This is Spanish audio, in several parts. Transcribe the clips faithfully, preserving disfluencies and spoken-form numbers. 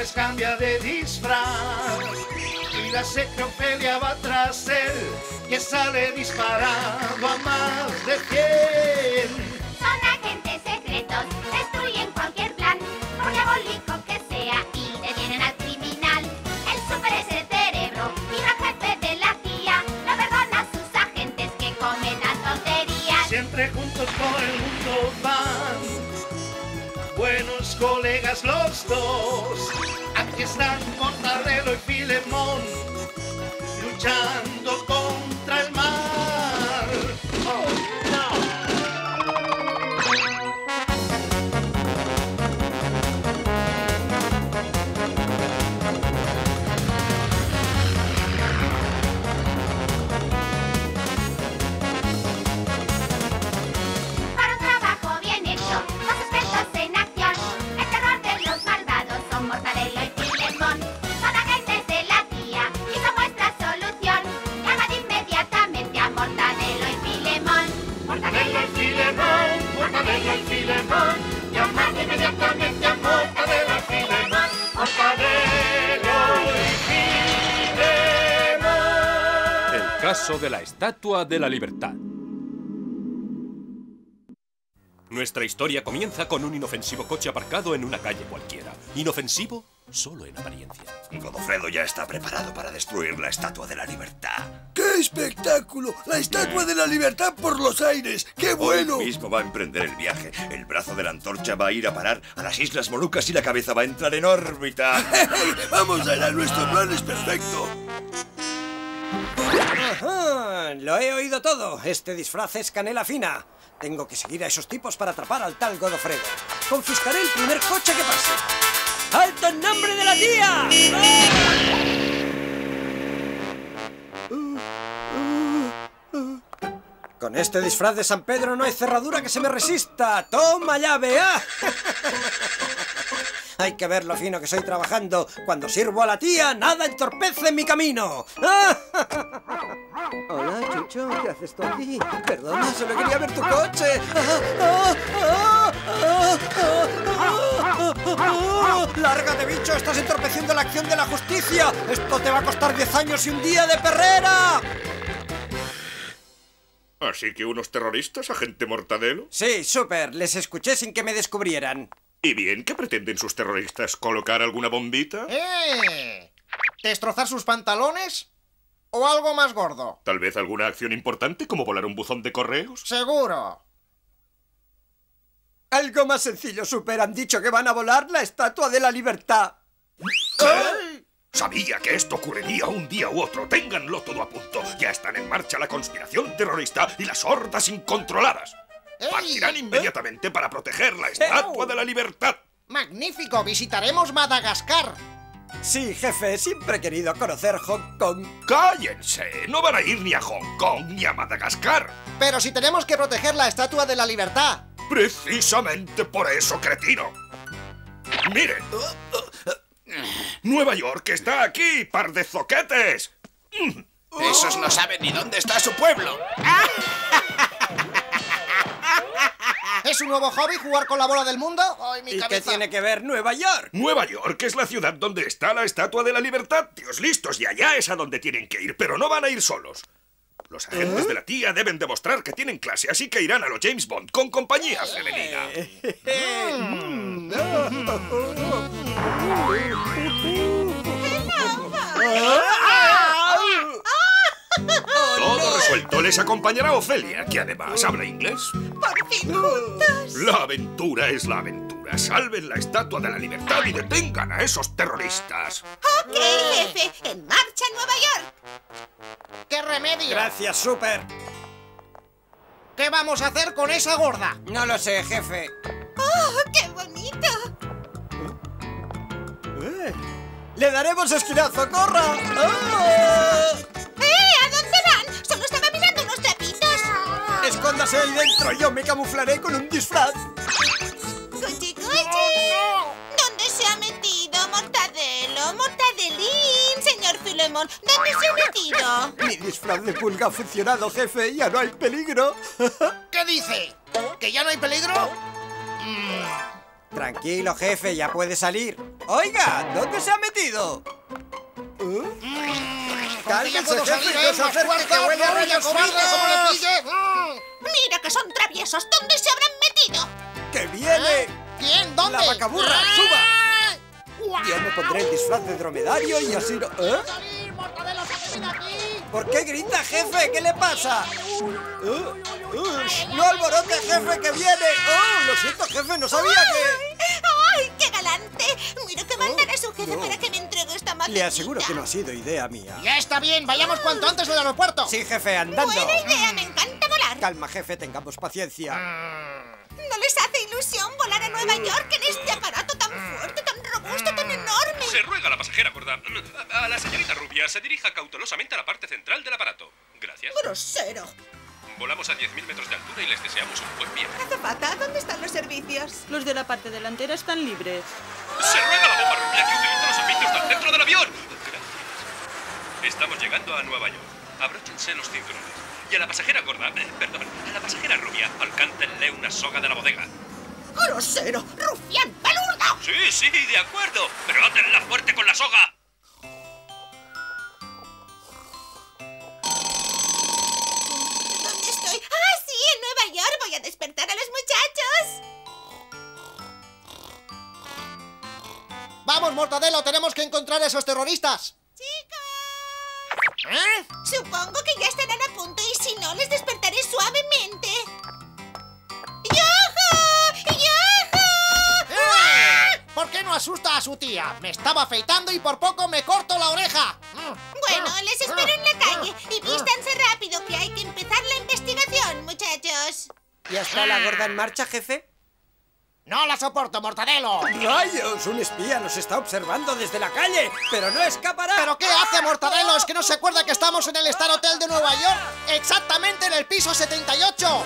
veces cambia de disfraz. Y la secre Ofelia va tras él, que sale disparado a más de cien. Son agentes secretos, destruyen cualquier plan, por diabólico que sea, y detienen al criminal. El super es el cerebro, mira jefe de la C I A, no perdona a sus agentes que cometan tonterías. Siempre juntos por el mundo van, buenos colegas los dos. Aquí están Mortadelo y Filemón, luchando contra el mal. Oh, no. Para un trabajo bien hecho, los expertos en acción, el terror de los malvados son Mortadelo y Filemón. El caso de la Estatua de la Libertad. Nuestra historia comienza con un inofensivo coche aparcado en una calle cualquiera. Inofensivo solo en apariencia. Godofredo ya está preparado para destruir la Estatua de la Libertad. ¡Qué espectáculo! ¡La Estatua de la Libertad por los aires! ¡Qué bueno! Hoy mismo va a emprender el viaje. El brazo de la antorcha va a ir a parar a las Islas Molucas y la cabeza va a entrar en órbita. ¡Vamos allá! Nuestro plan es perfecto. Ajá, lo he oído todo. Este disfraz es canela fina. Tengo que seguir a esos tipos para atrapar al tal Godofredo. Confiscaré el primer coche que pase. ¡Alto en nombre de la tía! Con este disfraz de San Pedro no hay cerradura que se me resista. ¡Toma llave! ¿Ah? Hay que ver lo fino que soy trabajando. Cuando sirvo a la tía, nada entorpece mi camino. Hola, Chucho, ¿qué haces tú aquí? Perdona, solo quería ver tu coche. ¡Lárgate, bicho! ¡Estás entorpeciendo la acción de la justicia! ¡Esto te va a costar diez años y un día de perrera! ¿Así que unos terroristas, agente Mortadelo? Sí, súper. Les escuché sin que me descubrieran. ¿Y bien? ¿Qué pretenden sus terroristas? ¿Colocar alguna bombita? ¡Eh! ¿Destrozar sus pantalones? ¿O algo más gordo? ¿Tal vez alguna acción importante como volar un buzón de correos? ¡Seguro! Algo más sencillo, Super. Han dicho que van a volar la Estatua de la Libertad. ¿Eh? Sabía que esto ocurriría un día u otro. Ténganlo todo a punto. Ya están en marcha la conspiración terrorista y las hordas incontroladas. Partirán inmediatamente ¿Eh? para proteger la Estatua de la Libertad. ¡Magnífico! Visitaremos Madagascar. Sí, jefe. Siempre he querido conocer Hong Kong. ¡Cállense! No van a ir ni a Hong Kong ni a Madagascar. Pero si tenemos que proteger la Estatua de la Libertad. Precisamente por eso, cretino. ¡Miren! ¡Nueva York está aquí, par de zoquetes! Esos no saben ni dónde está su pueblo. ¿Es un nuevo hobby jugar con la bola del mundo? Ay, mi ¿Y cabeza. Qué tiene que ver Nueva York? Nueva York es la ciudad donde está la Estatua de la Libertad. Tíos listos, y allá es a donde tienen que ir, pero no van a ir solos. Los agentes ¿Eh? de la tía deben demostrar que tienen clase, así que irán a lo James Bond con compañía femenina. Todo resuelto, les acompañará Ofelia, que además habla inglés. ¡Por fin juntos! La aventura es la aventura. Salven la Estatua de la Libertad y detengan a esos terroristas. ¡Ok, jefe! ¡En marcha, Nueva York! ¡Qué remedio! ¡Gracias, Super! ¿Qué vamos a hacer con esa gorda? No lo sé, jefe. ¡Oh, qué bonito! ¿Eh? ¡Le daremos esquinazo, corra! ¡Oh! ¡Escóndase ahí dentro! ¡Yo me camuflaré con un disfraz! ¡Cuchi, cuchi! ¿Dónde se ha metido Mortadelo? ¡Mortadelín! ¡Señor Filemón! ¿Dónde se ha metido? Mi disfraz de pulga ha funcionado, jefe. ¡Ya no hay peligro! ¿Qué dice? ¿Que ya no hay peligro? Tranquilo, jefe, ya puede salir. Oiga, ¿dónde se ha metido? ¿Eh? ¡Cálmese, jefe, que os acerque, que huele a rayos finos! ¡Mira que son traviesos! ¿Dónde se habrán metido? ¡Que viene! ¿Quién? ¿Dónde? ¡La vacaburra! ¡Ah! ¡Suba! Yo me pondré el disfraz de dromedario y así no... ¿Eh? ¿Por qué grita, jefe? ¿Qué le pasa? ¿Eh? Uh, ¡No alborote, jefe, que viene! ¡Oh, lo siento, jefe, no sabía que...! ¡Ay, qué galante! Mira que mandan a su jefe no. para que me entregue esta maquinita. Le aseguro que no ha sido idea mía. Ya está bien, vayamos uh. cuanto antes del aeropuerto. Sí, jefe, andando. Buena idea, mm. me encanta volar. Calma, jefe, tengamos paciencia. Mm. ¿No les hace ilusión volar a Nueva York en este aparato tan fuerte, tan robusto, tan enorme? Se ruega a la pasajera gorda. A la señorita rubia se dirija cautelosamente a la parte central del aparato. Gracias. ¡Grosero! Volamos a diez mil metros de altura y les deseamos un buen viaje. Azafata, ¿dónde están los servicios? Los de la parte delantera están libres. ¡Se ruega la bomba rubia que utiliza los servicios del centro del avión! Gracias. Estamos llegando a Nueva York. Abróchense los cinturones. Y a la pasajera gorda, eh, perdón, a la pasajera rubia, alcántenle una soga de la bodega. ¡Grosero! ¡Rufián! ¡Palurdo! Sí, sí, de acuerdo. Pero átenla fuerte con la soga. Voy a despertar a los muchachos. ¡Vamos, Mortadelo! ¡Tenemos que encontrar a esos terroristas! ¡Chicos! ¿Eh? Supongo que ya estarán a punto y si no, les despertaré suavemente. ¡Yojo! ¡Yojo! ¡Eh! ¿Por qué no asusta a su tía? Me estaba afeitando y por poco me corto la oreja. Bueno, les espero en la calle y vístanse rápido que hay que empezar la investigación, muchachos. ¿Ya está la gorda en marcha, jefe? ¡No la soporto, Mortadelo! ¡Rayos! Un espía nos está observando desde la calle, pero no escapará. ¿Pero qué hace, Mortadelo? ¿Es que no se acuerda que estamos en el Star Hotel de Nueva York? ¡Exactamente en el piso setenta y ocho!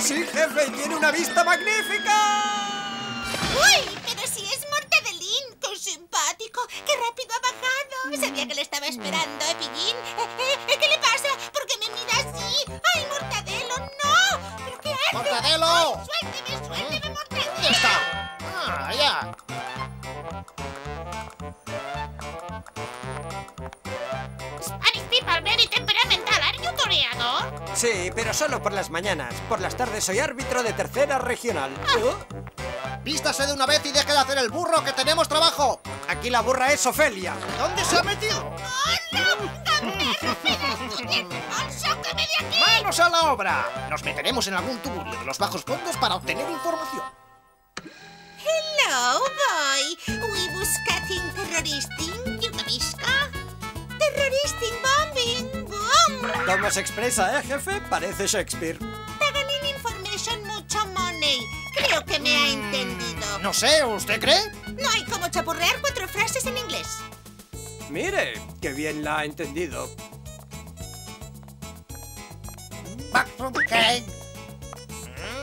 ¡Sí, jefe! ¡Tiene una vista magnífica! ¡Uy! ¡Pero si es Mortadelín! ¡Qué simpático! ¡Qué rápido ha bajado! Sabía que le estaba esperando, ¿eh, Pillín? ¿Eh, eh, ¿Qué le pasa? ¿Por qué me mira así? ¡Ay, Mortadelo, no! ¿Pero qué haces? ¡Mortadelo! Ay, ¡suélteme, suélteme, Mortadelo! ¿Dónde está? ¡Ah, ya! Spanish people, very temperamental. ¿Are you toreador? Sí, pero solo por las mañanas. Por las tardes soy árbitro de tercera regional. Ah. Vístase de una vez y deje de hacer el burro, que tenemos trabajo. Aquí la burra es Ofelia. ¿Dónde se ha metido? ¡Oh, no! ¡Gamberro, pedazo de bolso, que me de aquí! ¡Manos a la obra! Nos meteremos en algún tuburio de los bajos fondos para obtener información. Hello, boy. We buscating terroristing, you cabisca. Terroristing bombing, boom. ¿Cómo se expresa, eh, jefe? Parece Shakespeare. Paganin information, mucho money. Creo que me ha entendido. No sé, ¿usted cree? No hay como chapurrear cuatro frases en inglés. Mire, qué bien la ha entendido. Backroom cake.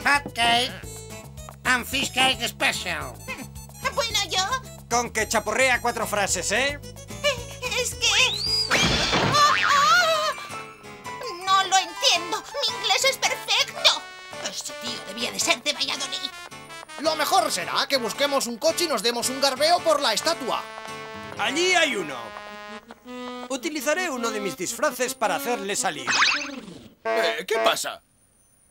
Hot cake. And fish cake special. Bueno, yo... Con que chapurrea cuatro frases, ¿eh? Es que... Oh, oh. No lo entiendo. Mi inglés es perfecto. Ese tío debía de ser de Valladolid. Lo mejor será que busquemos un coche y nos demos un garbeo por la estatua. Allí hay uno. Utilizaré uno de mis disfraces para hacerle salir. Eh, ¿Qué pasa?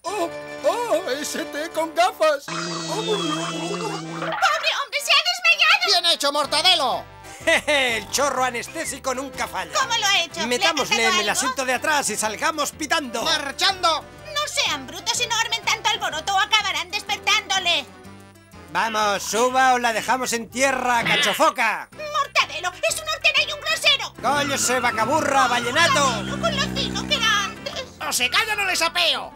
¡Oh! ¡Oh! ¡Ese té con gafas! Oh, ¡pobre hombre! ¡Se ha desmayado! ¡Bien hecho, Mortadelo! El chorro anestésico nunca falla. ¿Cómo lo ha hecho? Metámosle en el asiento de atrás y salgamos pitando. ¡Marchando! No sean brutos y no armen tanto alboroto o acabarán despertándole. Vamos, suba o la dejamos en tierra, cachofoca. Mortadelo, es un hortera y un grosero. Coño, se vacaburra, vallenato. Mortadelo, con los dinos que era antes. O se callan o les apeo.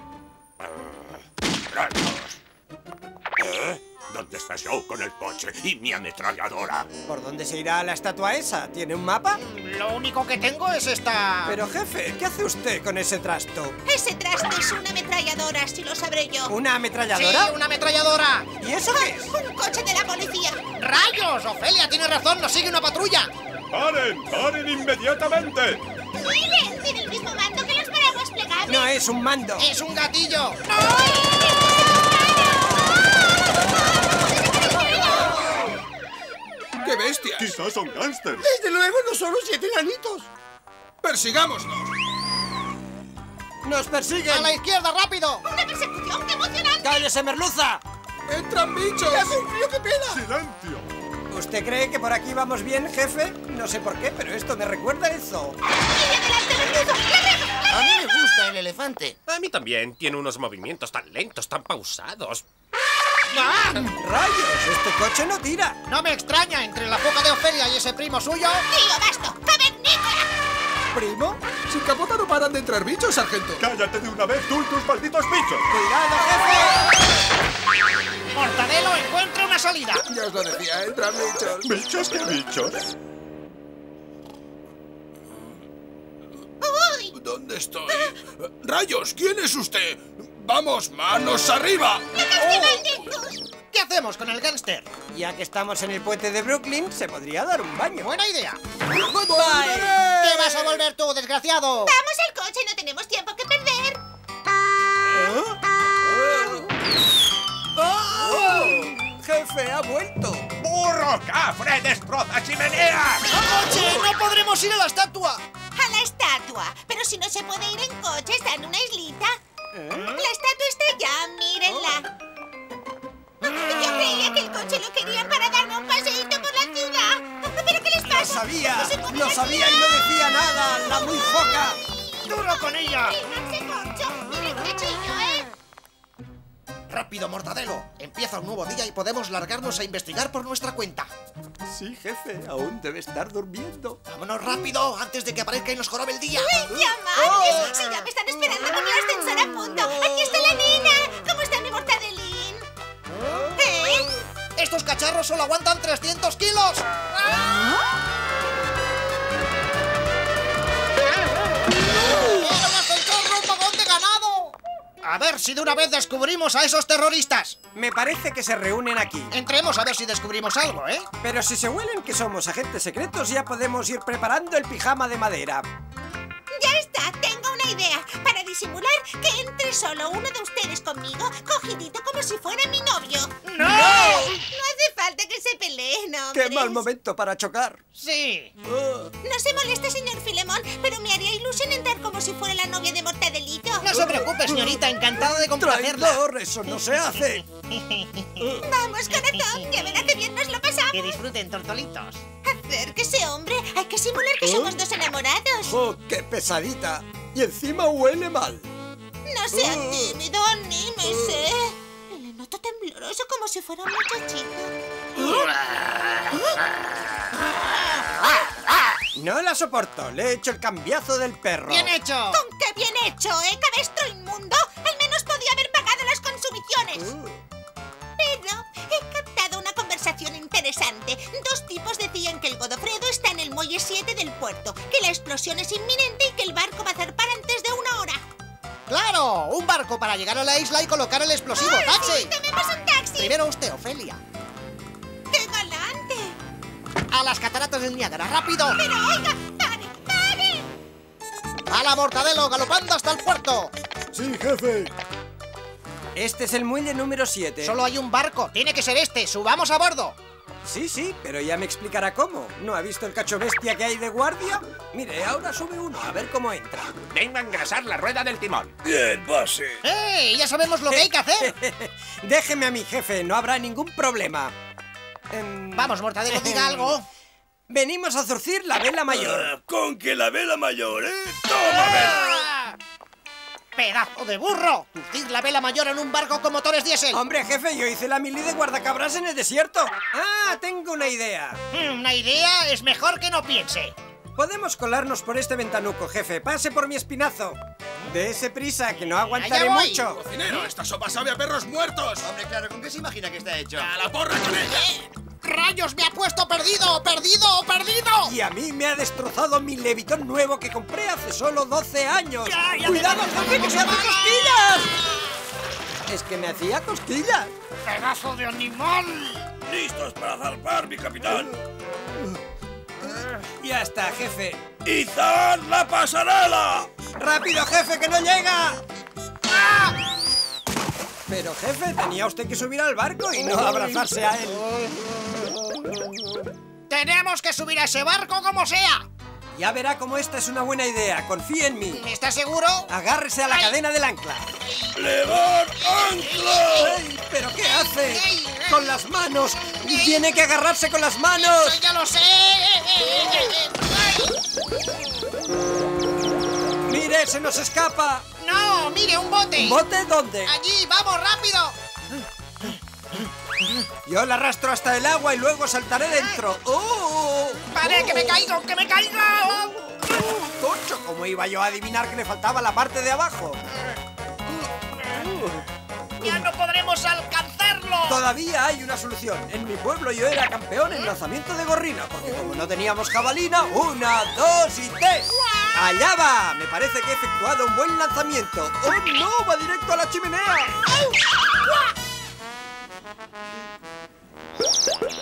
¿Eh? ¿Dónde está Joe con el coche y mi ametralladora? ¿Por dónde se irá la estatua esa? ¿Tiene un mapa? Lo único que tengo es esta... Pero jefe, ¿qué hace usted con ese trasto? Ese trasto es una ametralladora, si lo sabré yo. ¿Una ametralladora? ¡Sí, una ametralladora! ¿Y eso qué es? ¡Un coche de la policía! ¡Rayos! ¡Ofelia tiene razón! ¡Nos sigue una patrulla! ¡Paren! ¡Paren inmediatamente! ¡Miren! ¡Tiene el mismo mando que los paraguas plegables! ¡No es un mando! ¡Es un gatillo! ¡No! bestias! Quizás son gángsters. Desde luego no son los siete enanitos. Persigámoslos. Nos persiguen. A la izquierda, rápido. Una persecución, qué emocionante. Cállese, merluza. Entran bichos. ¡Ya hace un frío que pela! Silencio. ¿Usted cree que por aquí vamos bien, jefe? No sé por qué, pero esto me recuerda a eso. A mí me gusta el elefante. A mí también. Tiene unos movimientos tan lentos, tan pausados. ¡Ah! ¡Rayos! ¡Este coche no tira! No me extraña, entre la fuga de Ofelia y ese primo suyo... ¡Tío, basto! ¡Cavernícola! ¿Primo? Sin capota no paran de entrar bichos, sargento. ¡Cállate de una vez, tú y tus malditos bichos! ¡Cuidado, jefe! ¡Mortadelo encuentra una salida! Ya os lo decía, entran bichos. ¿Bichos qué bichos? ¡Uy! ¿Dónde estoy? ¡Rayos! ¿Quién es usted? ¡Vamos, manos arriba! ¡Oh! ¿Qué hacemos con el gángster? Ya que estamos en el puente de Brooklyn, se podría dar un baño. ¡Buena idea! ¡Bye! ¿Qué vas a volver tú, desgraciado? ¡Vamos al coche! ¡No tenemos tiempo que perder! ¿Eh? ¡Oh! ¡Jefe, ha vuelto! ¡Burro, cafre, destroza chimeneas! ¡Al coche! ¡No podremos ir a la estatua! ¡A la estatua! Pero si no se puede ir en coche, está en una islita. ¿Eh? La estatua está allá, mírenla. Oh, yo creía que el coche lo querían para darme un paseíto por la ciudad. ¿Pero qué les pasa? ¡Lo sabía! ¡Lo no sabía y no decía nada! ¡La muy foca! ¡Duro con ella! ¡Fíjense, Corcho! ¡Miren qué chillo, eh! ¡Rápido, Mortadelo! Empieza un nuevo día y podemos largarnos a investigar por nuestra cuenta. Sí, jefe. Aún debe estar durmiendo. ¡Vámonos rápido antes de que aparezca y nos jorobe el día! ¡Ay, ya madres! Oh. ¡Si ya me están esperando con el ascensor a punto! ¡Aquí está la nena! ¿Cómo está mi mortadelín? Oh. ¿Eh? ¡Estos cacharros solo aguantan trescientos kilos! ¡Era un ascensor rumbo a donde ganado! A ver si de una vez descubrimos a esos terroristas. Me parece que se reúnen aquí. Entremos a ver si descubrimos algo, ¿eh? Pero si se huelen que somos agentes secretos, ya podemos ir preparando el pijama de madera. ¡Ya está! ¡Tengo una idea! Para disimular que entre solo uno de ustedes conmigo, cogidito como si fuera mi novio. ¡No! ¡No, no hace falta que se peleen, hombres! ¡Qué mal momento para chocar! ¡Sí! Uh. No se moleste, señor Filemón, pero me haría ilusión entrar como si fuera la novia de Mortadelito. No se preocupe, señorita. Encantado de complacerla. ¡Traidor! ¡Eso no se hace! ¡Vamos, corazón! ¡Ya verá que bien nos lo pasamos! ¡Que disfruten, tortolitos! ¡Acérquese, hombre! ¡Hay que simular que ¿Eh? somos dos enamorados! ¡Oh, qué pesadita! ¡Y encima huele mal! ¡No sea uh, tímido! ¡Anímese! Uh, Le noto tembloroso como si fuera un muchachito. Uh, ¡No la soporto! ¡Le he hecho el cambiazo del perro! ¡Bien hecho! ¡Con qué bien hecho, eh, cabestro inmundo! ¡Al menos podía haber pagado las consumiciones! Uh. Pero he captado una conversación interesante. Dos tipos decían que el Godofredo está en el muelle siete del puerto, que la explosión es inminente y que el barco va a zarpar antes de una hora. ¡Claro! Un barco para llegar a la isla y colocar el explosivo. ¡Ay, taxi! Sí, ¡tomemos un taxi! Primero usted, Ofelia. ¡Qué galante! A las cataratas del Niágara, ¡rápido! ¡Pero oiga! ¡Pare, pare! ¡A la Mortadelo, galopando hasta el puerto! ¡Sí, jefe! Este es el muelle número siete. Solo hay un barco. Tiene que ser este. Subamos a bordo. Sí, sí, pero ya me explicará cómo. ¿No ha visto el cacho bestia que hay de guardia? Mire, ahora sube uno, a ver cómo entra. Venga a engrasar la rueda del timón. Bien, base. ¡Eh! Ya sabemos lo que hay que hacer. Déjeme a mi jefe, no habrá ningún problema. Um... Vamos, Mortadelo, diga algo. Venimos a zurcir la vela mayor. Uh, con que la vela mayor, ¿eh? ¡Tómame! ¡Pedazo de burro! ¡Turcir la vela mayor en un barco con motores diésel! ¡Hombre, jefe! Yo hice la mili de guardacabras en el desierto. ¡Ah! Tengo una idea. Una idea es mejor que no piense. Podemos colarnos por este ventanuco, jefe. Pase por mi espinazo. Dese prisa, que no aguantaré mucho. ¡Cocinero! ¡Esta sopa sabe a perros muertos! Hombre, claro, ¿con qué se imagina que está hecho? ¡A la porra con ella! ¿Eh? ¡Rayos! ¡Me ha puesto perdido! ¡Perdido! ¡Perdido! Y a mí me ha destrozado mi levitón nuevo que compré hace solo doce años. Ya, ya. ¡Cuidado, jefe, que se hace cosquillas! Es que me hacía cosquillas. ¡Pedazo de animal! ¡Listos para zarpar, mi capitán! Ya está, jefe. ¡Izad la pasarela! ¡Rápido, jefe, que no llega! ¡Ah! Pero, jefe, tenía usted que subir al barco y no abrazarse a él. ¡Tenemos que subir a ese barco como sea! Ya verá cómo esta es una buena idea. Confía en mí. ¿Estás seguro? Agárrese a la ¡Ay! cadena del ancla. ¡Levar ancla! ¡Ay! ¿Pero qué hace? ¡Ay! ¡Con las manos! ¡Ay! ¡Tiene que agarrarse con las manos! ¡Eso ya lo sé! ¡Ay! ¡Mire, se nos escapa! ¡No! ¡Mire, un bote! ¿Un bote dónde? ¡Allí! ¡Vamos, rápido! Yo la arrastro hasta el agua y luego saltaré dentro. ¡Oh! ¡Pare, que me caigo, que me caigo! ¡Oh, cocho! ¿Cómo iba yo a adivinar que le faltaba la parte de abajo? ¡Ya no podremos alcanzarlo! Todavía hay una solución. En mi pueblo yo era campeón en lanzamiento de gorrina, porque como no teníamos jabalina, ¡una, dos y tres! ¡Allá va! Me parece que he efectuado un buen lanzamiento. ¡Oh, no! ¡Va directo a la chimenea!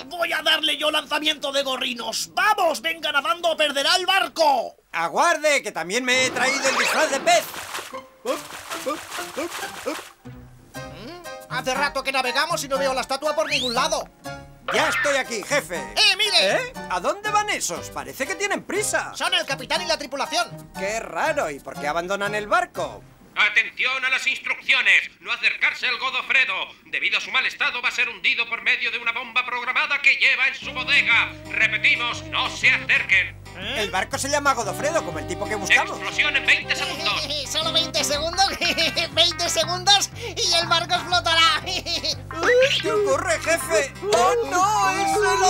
Voy a darle yo lanzamiento de gorrinos. ¡Vamos! ¡Venga nadando o perderá el barco! ¡Aguarde! ¡Que también me he traído el disfraz de pez! Hace rato que navegamos y no veo la estatua por ningún lado. ¡Ya estoy aquí, jefe! ¡Eh, mire! ¿Eh? ¿A dónde van esos? Parece que tienen prisa. Son el capitán y la tripulación. ¡Qué raro! ¿Y por qué abandonan el barco? ¡Atención a las instrucciones! ¡No acercarse al Godofredo! Debido a su mal estado va a ser hundido por medio de una bomba programada que lleva en su bodega. Repetimos, no se acerquen. ¿Eh? El barco se llama Godofredo, como el tipo que buscamos. ¡Explosión en veinte segundos! ¿Solo veinte segundos? veinte segundos y el barco explotará. ¿Qué ocurre, jefe? ¡Oh, no! ¡Es el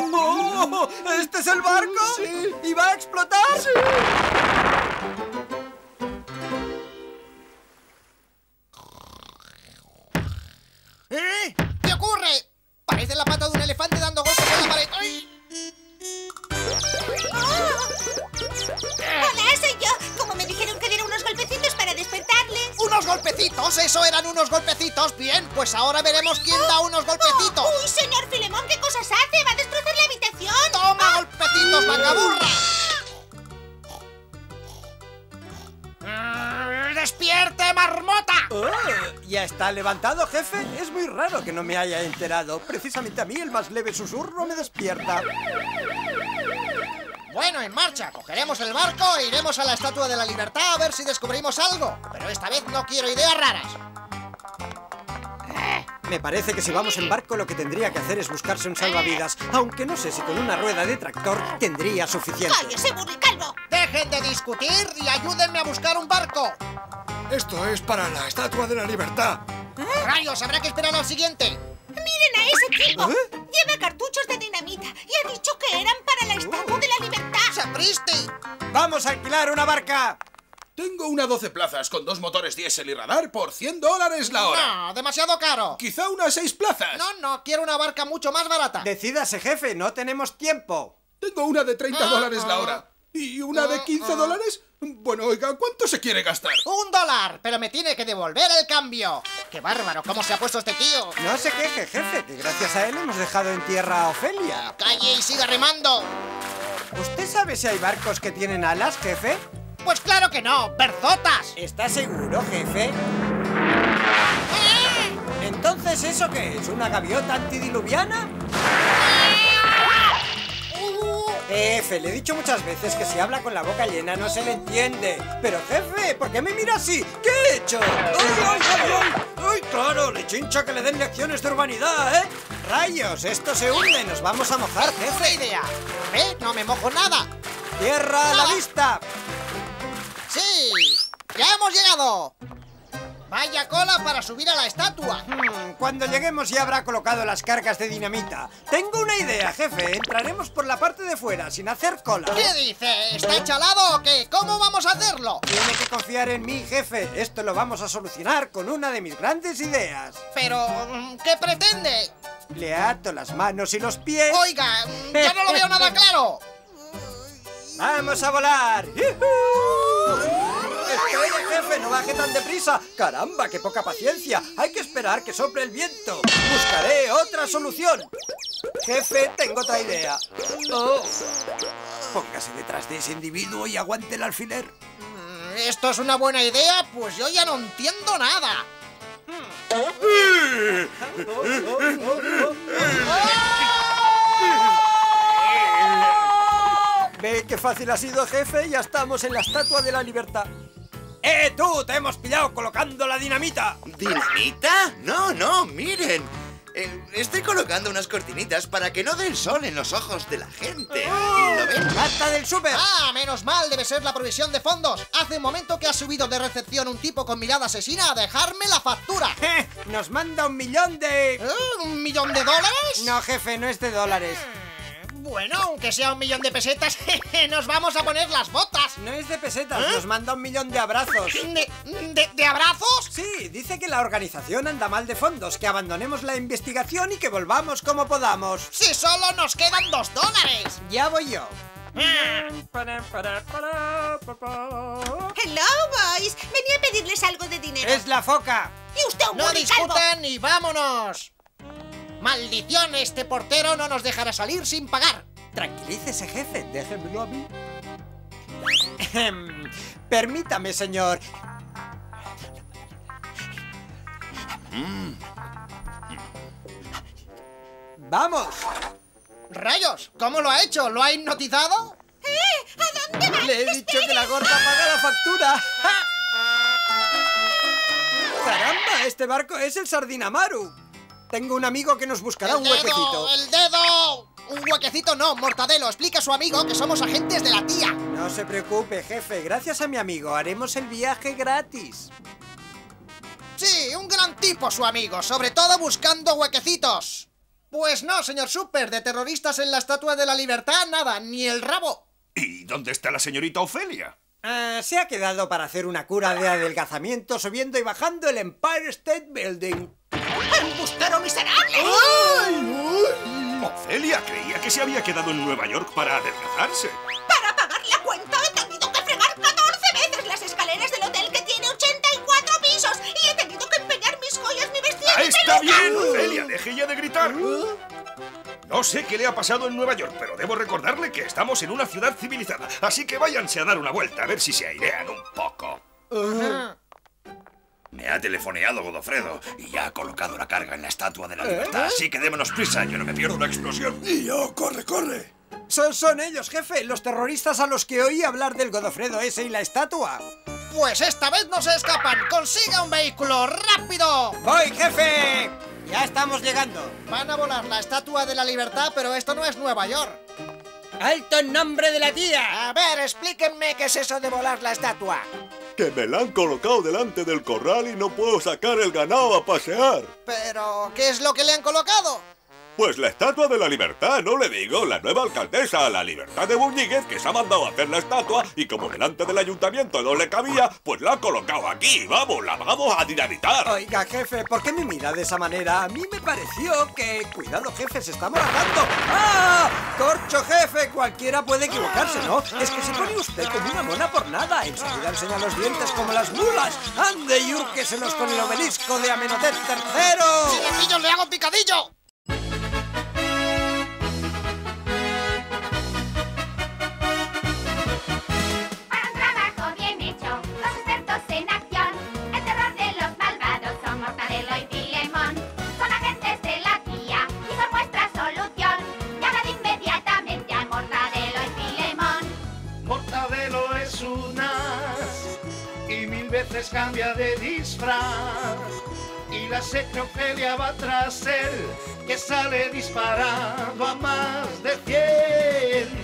lobo! ¡Este es el barco! Sí. ¡Y va a explotar! Sí. ¿Eh? ¿Qué ocurre? Parece la pata de un elefante dando golpes a la pared. ¡Ay! Oh. Hola, soy yo. Como me dijeron que diera unos golpecitos para despertarles. ¿Unos golpecitos? Eso eran unos golpecitos. Bien, pues ahora veremos quién oh. da unos golpecitos. Oh. ¡Uy, señor Filemón! ¿Qué cosas hace? ¡Va a destrozar la habitación! ¡Toma ah. golpecitos, vagaburra! ¡Despierte, marmota! Oh, ¿ya está levantado, jefe? Es muy raro que no me haya enterado. Precisamente a mí el más leve susurro me despierta. Bueno, en marcha. Cogeremos el barco e iremos a la Estatua de la Libertad a ver si descubrimos algo. Pero esta vez no quiero ideas raras. Me parece que si vamos en barco lo que tendría que hacer es buscarse un salvavidas, aunque no sé si con una rueda de tractor tendría suficiente. ¡Cállese, burricalvo! ¡Dejen de discutir y ayúdenme a buscar un barco! Esto es para la Estatua de la Libertad. ¿Ah? ¡Rayos! Habrá que esperar al siguiente. ¡Miren a ese tipo! ¿Eh? Lleva cartuchos de dinamita y ha dicho que eran para la Estatua uh, de la Libertad. ¡Sapristi! ¡Vamos a alquilar una barca! Tengo una doce plazas con dos motores diésel y radar por cien dólares la hora. No, demasiado caro. Quizá unas seis plazas. No, no, quiero una barca mucho más barata. Decídase, jefe, no tenemos tiempo. Tengo una de treinta dólares la hora. ¿Y una de quince dólares? Bueno, oiga, ¿cuánto se quiere gastar? Un dólar, pero me tiene que devolver el cambio. ¡Qué bárbaro! ¿Cómo se ha puesto este tío? No se queje, jefe, que gracias a él hemos dejado en tierra a Ofelia. ¡Calle y siga remando! ¿Usted sabe si hay barcos que tienen alas, jefe? ¡Pues claro que no! ¡Berzotas! ¿Estás seguro, jefe? ¿Eh? ¿Entonces eso qué es? ¿Una gaviota antidiluviana? ¿Eh? Jefe, le he dicho muchas veces que si habla con la boca llena no se le entiende. Pero, jefe, ¿por qué me mira así? ¿Qué he hecho? ¡Ay, ay, ay, ay! ¡Ay, claro! ¡Le chincha que le den lecciones de urbanidad, eh! ¡Rayos! ¡Esto se hunde! ¡Nos vamos a mojar, jefe! ¡Idea! ¿Eh? ¡No me mojo nada! ¡Tierra a la vista! ¡Sí! ¡Ya hemos llegado! ¡Vaya cola para subir a la estatua! Hmm, cuando lleguemos ya habrá colocado las cargas de dinamita. Tengo una idea, jefe. Entraremos por la parte de fuera, sin hacer cola. ¿Qué dice? ¿Está chalado o qué? ¿Cómo vamos a hacerlo? Tiene que confiar en mí, jefe. Esto lo vamos a solucionar con una de mis grandes ideas. Pero, ¿qué pretende? Le ato las manos y los pies. Oiga, ya no lo veo nada claro. ¡Vamos a volar! ¡Yuhu! Oye, jefe, no baje tan deprisa. Caramba, qué poca paciencia. Hay que esperar que sople el viento. Buscaré otra solución. Jefe, tengo otra idea. Oh. Póngase detrás de ese individuo y aguante el alfiler. ¿Esto es una buena idea? Pues yo ya no entiendo nada. Oh, oh, oh, oh, oh. ¡Ah! Ve qué fácil ha sido, jefe, ya estamos en la Estatua de la Libertad. ¡Eh, tú! ¡Te hemos pillado colocando la dinamita! ¿Dinamita? No, no, miren. Eh, estoy colocando unas cortinitas para que no dé el sol en los ojos de la gente. ¡Oh! ¿Lo ven? ¡Carta del súper! ¡Ah, menos mal! Debe ser la provisión de fondos. Hace un momento que ha subido de recepción un tipo con mirada asesina a dejarme la factura. Je, ¡nos manda un millón de... ¿Eh? ¿Un millón de dólares? No, jefe, no es de dólares. Bueno, aunque sea un millón de pesetas, jeje, nos vamos a poner las botas. No es de pesetas, ¿eh? Nos manda un millón de abrazos. ¿De, de, de abrazos? Sí, dice que la organización anda mal de fondos, que abandonemos la investigación y que volvamos como podamos. Si solo nos quedan dos dólares. Ya voy yo. Hello, boys. Venía a pedirles algo de dinero. Es la foca. Y usted un burricalvo. No discutan y vámonos. ¡Maldición! Este portero no nos dejará salir sin pagar. Tranquilícese, jefe. Déjemelo a mí. Permítame, señor. Mm. ¡Vamos! ¡Rayos! ¿Cómo lo ha hecho? ¿Lo ha hipnotizado? ¿Eh? ¿A dónde va? Le he dicho que la gorda paga la factura. ¡Caramba! Este barco es el Sardinamaru. Tengo un amigo que nos buscará un huequecito. ¡El dedo! Un huequecito no, Mortadelo. Explica a su amigo que somos agentes de la tía. No se preocupe, jefe. Gracias a mi amigo haremos el viaje gratis. Sí, un gran tipo su amigo, sobre todo buscando huequecitos. Pues no, señor Super, de terroristas en la Estatua de la Libertad, nada, ni el rabo. ¿Y dónde está la señorita Ofelia? Uh, se ha quedado para hacer una cura de adelgazamiento subiendo y bajando el Empire State Building. ¡Embustero miserable! ¡Ay! ¡Ay! Ofelia creía que se había quedado en Nueva York para adelgazarse. Para pagar la cuenta he tenido que fregar catorce veces las escaleras del hotel que tiene ochenta y cuatro pisos y he tenido que empeñar mis joyas, mi vestido... ¡Ah, está bien, Ofelia! ¡Deje ya de gritar! ¿Uh? No sé qué le ha pasado en Nueva York, pero debo recordarle que estamos en una ciudad civilizada, así que váyanse a dar una vuelta a ver si se airean un poco. Uh-huh. Me ha telefoneado Godofredo y ya ha colocado la carga en la Estatua de la Libertad, ¿Eh? así que démonos prisa, yo no me pierdo la explosión. Y yo, corre, corre. Son, son ellos, jefe, los terroristas a los que oí hablar del Godofredo ese y la estatua. Pues esta vez no se escapan, consiga un vehículo, rápido. Voy, jefe. Ya estamos llegando. Van a volar la Estatua de la Libertad, pero esto no es Nueva York. ¡Alto en nombre de la tía! A ver, explíquenme qué es eso de volar la estatua. Que me la han colocado delante del corral y no puedo sacar el ganado a pasear. ¿Pero qué es lo que le han colocado? Pues la Estatua de la Libertad, no le digo, la nueva alcaldesa, la Libertad de Buñíguez, que se ha mandado a hacer la estatua y como delante del ayuntamiento no le cabía, pues la ha colocado aquí. Vamos, la vamos a dinamitar. Oiga, jefe, ¿por qué me mira de esa manera? A mí me pareció que... Cuidado, jefe, se está molestando. ¡Ah! ¡Corcho, jefe! Cualquiera puede equivocarse, ¿no? Es que se pone usted como una mona por nada. Enseguida enseña los dientes como las mulas. ¡Ande y húrqueselos con el obelisco de Amenhotep tercero! ¡Si le, le hago picadillo! Cambia de disfraz y la Ofelia va tras él, que sale disparado a más de cien.